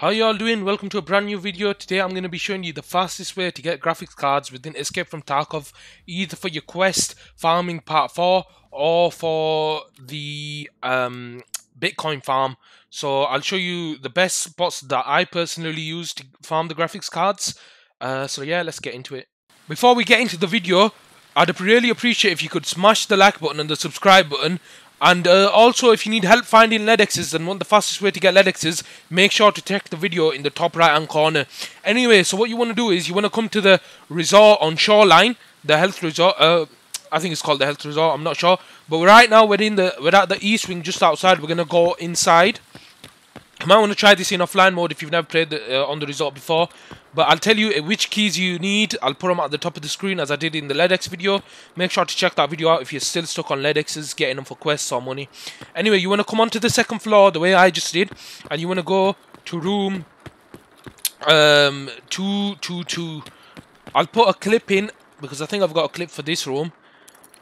How y'all doing? Welcome to a brand new video. Today I'm going to be showing you the fastest way to get graphics cards within Escape from Tarkov, either for your quest farming part 4 or for the Bitcoin farm. So I'll show you the best spots that I personally use to farm the graphics cards. So yeah, let's get into it. Before we get into the video, I'd really appreciate if you could smash the like button and the subscribe button. And also, if you need help finding LEDXs and want the fastest way to get LEDXs, make sure to check the video in the top right hand corner. Anyway, so what you want to do is you want to come to the resort on Shoreline, the health resort. I think it's called the health resort. I'm not sure, but right now we're at the east wing, just outside. We're gonna go inside. You might want to try this in offline mode if you've never played on the resort before. But I'll tell you which keys you need. I'll put them at the top of the screen as I did in the LEDX video. Make sure to check that video out if you're still stuck on LEDXs, getting them for quests or money. Anyway, you want to come onto the second floor the way I just did. And you want to go to room 222. I'll put a clip in because I think I've got a clip for this room.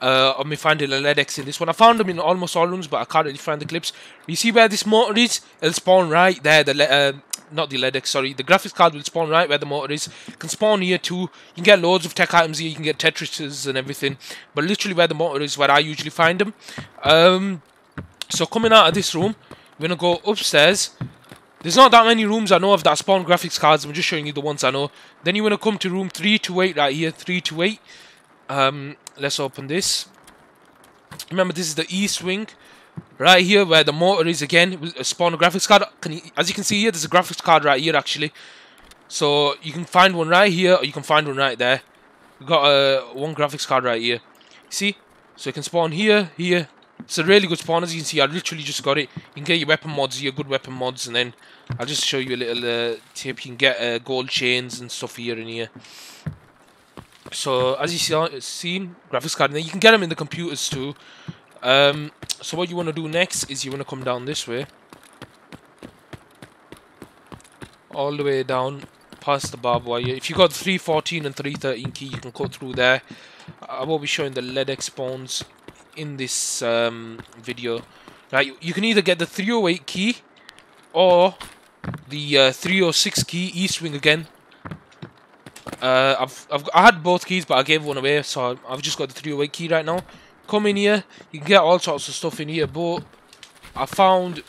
Of me finding a LEDX in this one. I found them in almost all rooms, but I can't really find the clips. You see where this motor is? It'll spawn right there. The graphics card will spawn right where the motor is. You can spawn here too. You can get loads of tech items here. You can get Tetrises and everything. But literally where the motor is, where I usually find them. So coming out of this room, we're going to go upstairs. There's not that many rooms I know of that spawn graphics cards. I'm just showing you the ones I know. Then you want to come to room 328 right here. 328. Let's open this. Remember, this is the east wing, right here where the motor is again. Spawn a graphics card. As you can see here, there's a graphics card right here actually. So you can find one right here, or you can find one right there. We got one graphics card right here. See, so you can spawn here, here. It's a really good spawn. As you can see, I literally just got it. You can get your weapon mods, your good weapon mods, and then I'll just show you a little tip. You can get gold chains and stuff here and here. So as you see, graphics card, and then you can get them in the computers too. So what you want to do next is you want to come down this way, all the way down past the barbed wire. If you got 314 and 313 key, you can cut through there. I will be showing the LEDX spawns in this video. Now you can either get the 308 key or the 306 key, east wing again. I had both keys, but I gave one away, so I've just got the 308 key right now. Come in here, you can get all sorts of stuff in here, but I found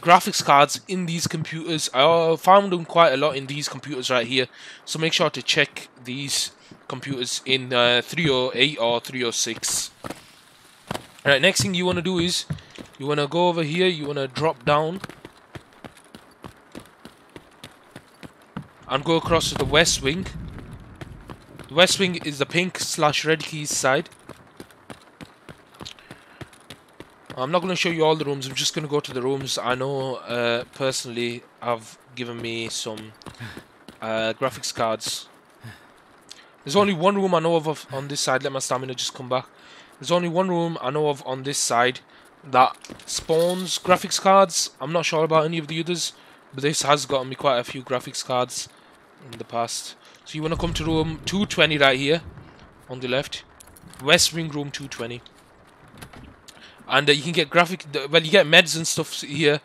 graphics cards in these computers. I found them quite a lot in these computers right here, so make sure to check these computers in 308 or 306. Alright, next thing you want to do is, you want to go over here, you want to drop down and go across to the west wing. The west wing is the pink/red keys side. I'm not going to show you all the rooms. I'm just going to go to the rooms I know personally have given me some graphics cards. There's only one room I know of on this side. Let my stamina just come back. There's only one room I know of on this side that spawns graphics cards. I'm not sure about any of the others, but this has gotten me quite a few graphics cards in the past. So you want to come to room 220 right here on the left, west wing, room 220, and you can get you get meds and stuff here.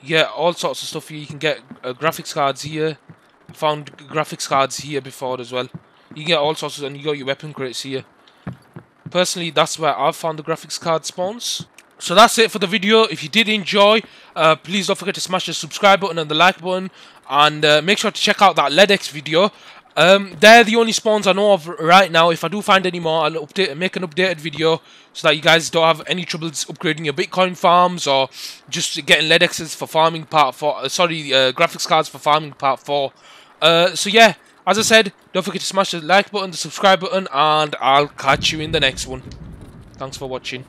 You get all sorts of stuff here. You can get graphics cards here. I found graphics cards here before as well. You can get all sorts of, and you got your weapon crates here. Personally, that's where I've found the graphics card spawns. So that's it for the video. If you did enjoy, please don't forget to smash the subscribe button and the like button, and make sure to check out that LEDX video. They're the only spawns I know of right now. If I do find any more, I'll make an updated video so that you guys don't have any troubles upgrading your Bitcoin farms or just getting LEDXs for farming part 4. Graphics cards for farming part 4. So yeah, as I said, don't forget to smash the like button, the subscribe button, and I'll catch you in the next one. Thanks for watching.